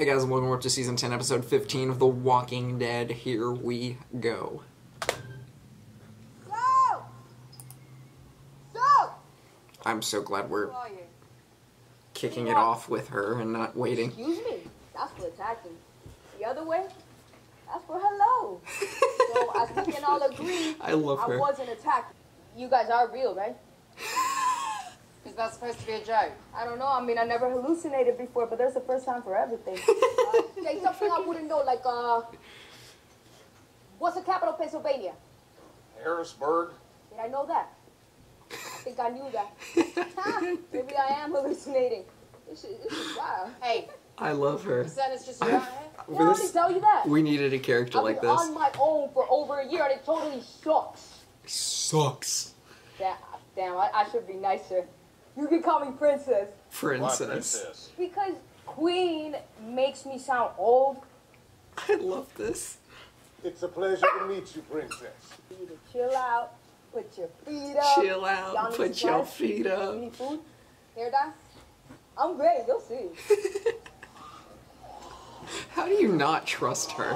Hey guys, welcome up to Season 10, Episode 15 of The Walking Dead. Here we go. Go! Go! I'm so glad we're kicking it off with her and not waiting. Excuse me, that's for attacking. The other way, that's for hello. So I think we can all agree I love her. I wasn't attacked. You guys are real, right? Is that supposed to be a joke? I don't know. I mean, I never hallucinated before, but there's a first time for everything. Like something I wouldn't know, like, what's the capital of Pennsylvania? Harrisburg. Did I know that? I think I knew that. Maybe I am hallucinating. This is wild. Hey. I love her. Did I tell you that? We needed a character like this. I've been on my own for over a year, and it totally sucks. It sucks. Damn, I should be nicer. You can call me princess. Princess. Because queen makes me sound old. I love this. It's a pleasure to meet you, princess. You need to chill out, put your feet up. Chill out, put your feet up. You need food? Hair dye? I'm great, you'll see. How do you not trust her?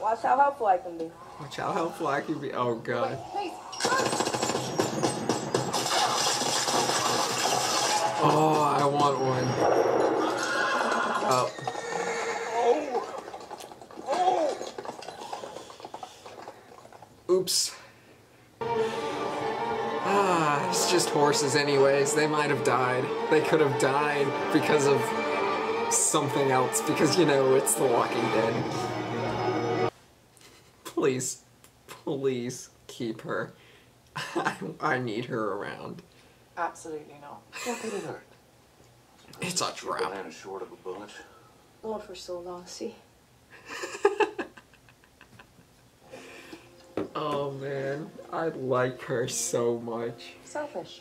Watch how helpful I can be. Watch how helpful I can be. Oh, God. Wait, please. Oh, I want one. Oh. Oh. Oh. Oops. Ah, it's just horses anyways. They might have died. They could have died because of something else. Because, you know, it's The Walking Dead. Please. Please keep her. I need her around. Absolutely not. What did it hurt? It's a trap. Short of a bullet. Lord, we're so lossy. Oh man, I like her so much. Selfish.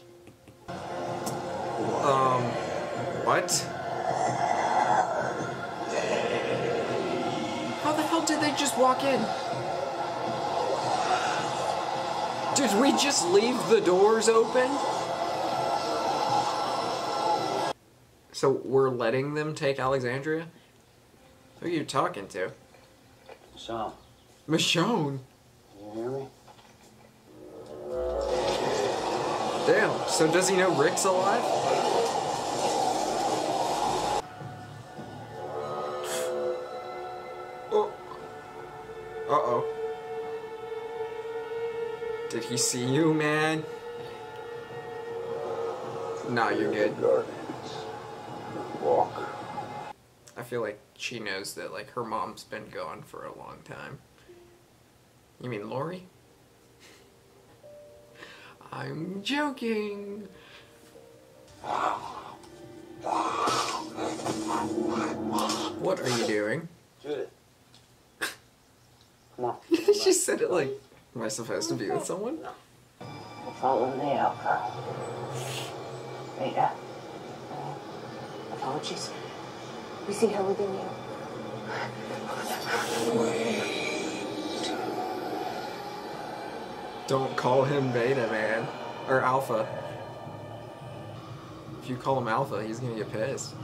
What? How the hell did they just walk in? Did we just leave the doors open? So we're letting them take Alexandria? Who are you talking to? Michonne. Michonne? You hear me? Damn, so does he know Rick's alive? Oh. Uh-oh. Did he see you, man? Nah, you're good. Walk. I feel like she knows that, like, her mom's been gone for a long time. You mean Lori? I'm joking. What are you doing? Judith. Come on. She said it like, am I supposed to be with someone? No. Follow me, Alpha. Beta. Apologies. We see her within you. Wait. Don't call him Beta, man. Or Alpha. If you call him Alpha, he's gonna get pissed.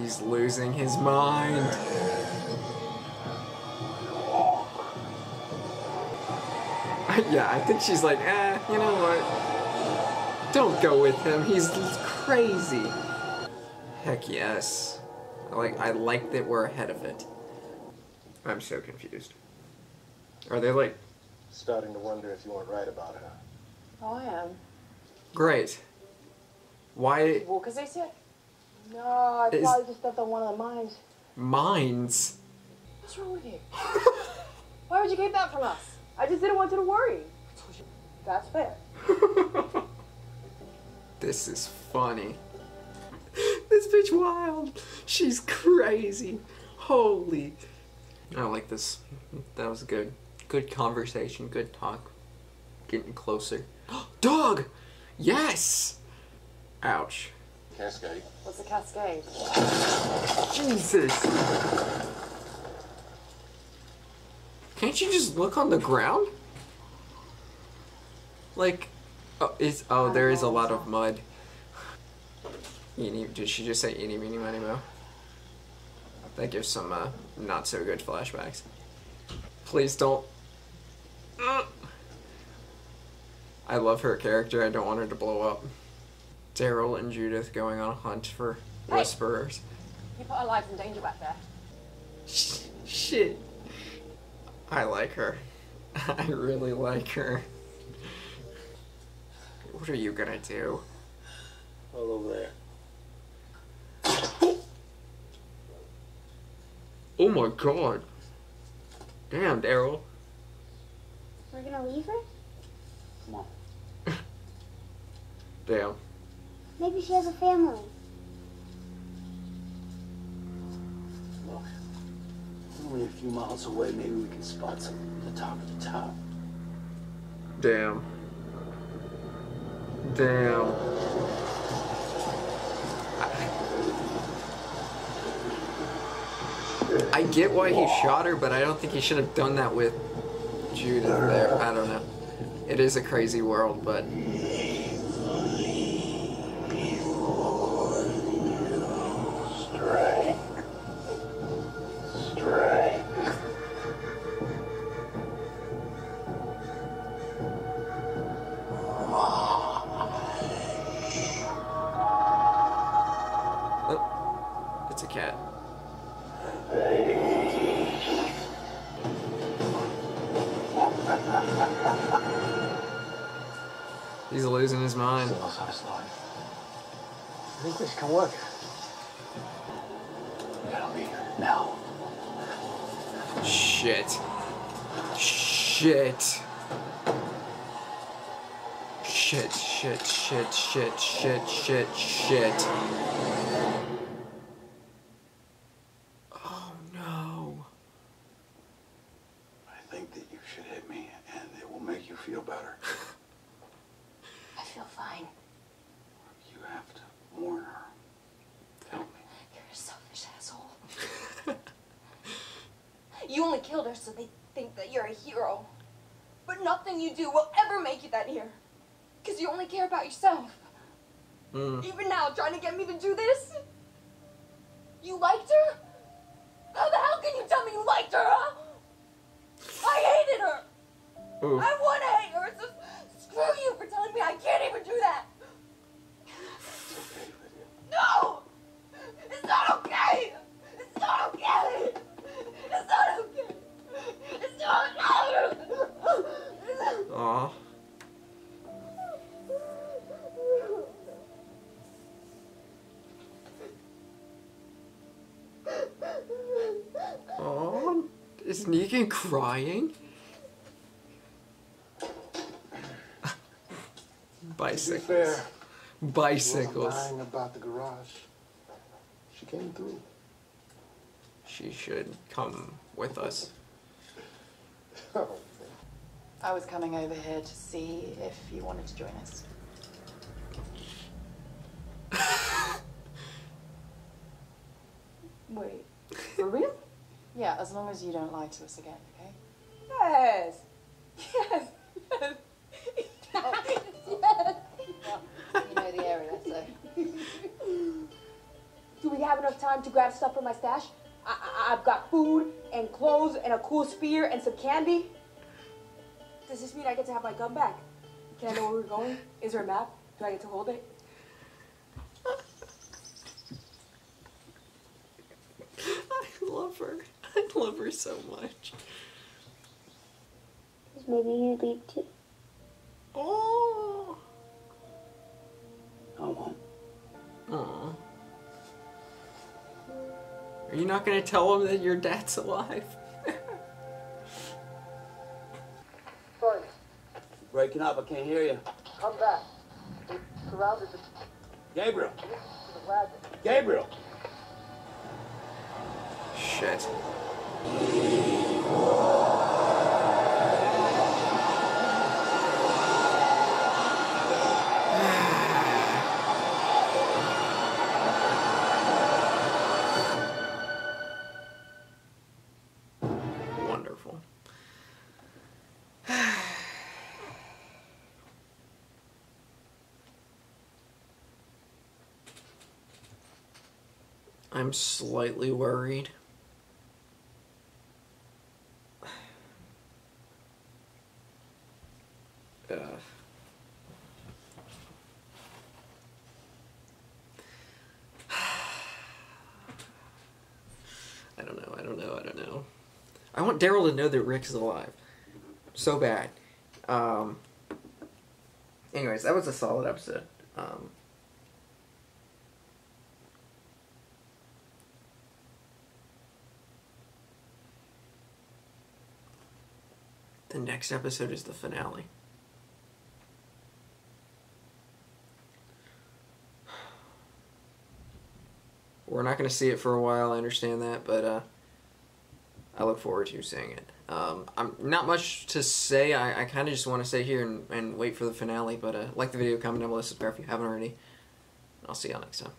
He's losing his mind. Yeah, I think she's like, you know what? Don't go with him, he's crazy. Heck yes. I like that we're ahead of it. I'm so confused. Are they like... Starting to wonder if you weren't right about her. Oh, I am. Great. Why... Well, because they said... No, I probably just stepped on one of the mines. Mines? What's wrong with you? Why would you keep that from us? I just didn't want you to worry. That's fair. This is funny. This bitch wild. She's crazy. Holy. I like this. That was good. Good conversation. Good talk. Getting closer. Dog! Yes! Ouch. Cascade. What's a cascade? Jesus. Can't you just look on the ground? Like... Oh, there is a lot of mud. Did she just say eeny, meeny, miny, moe? That gives some not so good flashbacks. Please don't. I love her character. I don't want her to blow up. Daryl and Judith going on a hunt for whisperers. Hey, you put our lives in danger back there. Shit. I like her. I really like her. What are you gonna do? All over there. Oh my god. Damn, Daryl. We're gonna leave her? Come on. Damn. Maybe she has a family. Look, only a few miles away, maybe we can spot some at the top of the town. Damn. Damn. I get why he shot her, but I don't think he should have done that with Judith there. I don't know. It is a crazy world, but... He's losing his mind. I think this can work. We gotta leave now. Shit. Shit. Shit, shit, shit, shit, shit, shit, shit. Oh no. I think that you should hit me and it will make you feel better. I feel fine. You have to warn her. Tell me. You're a selfish asshole. You only killed her so they think that you're a hero. But nothing you do will ever make you that hero. Because you only care about yourself. Even now, trying to get me to do this? You liked her? How the hell can you tell me you liked her, huh? I hated her. Ooh. I want to hate her. It's just... Screw you for telling me I can't even do that! It's okay, Lydia. No! It's not okay! It's not okay! It's not okay! It's not okay! Aww. Aww. Is Negan crying? Bicycles. To be fair, bicycles. She wasn't lying about the garage. She came through. She should come with us. I was coming over here to see if you wanted to join us. Wait, for real? Yeah, as long as you don't lie to us again, okay? Yes. Yes. Do we have enough time to grab stuff from my stash? I've got food and clothes and a cool spear and some candy. Does this mean I get to have my gun back? Can I know where we're going? Is there a map? Do I get to hold it? I love her. I love her so much. Maybe you leave too. Oh. I won't. Aww. Are you not gonna tell him that your dad's alive? Sorry. You're breaking up, I can't hear you. Come back. They surrounded the... Gabriel! Gabriel! Shit. I'm slightly worried. I don't know. I want Daryl to know that Rick is alive. So bad. Anyways, that was a solid episode. The next episode is the finale. We're not going to see it for a while, I understand that, but I look forward to seeing it. I'm not much to say. I kind of just want to stay here and wait for the finale, but like the video, comment down below, subscribe if you haven't already, and I'll see y'all next time.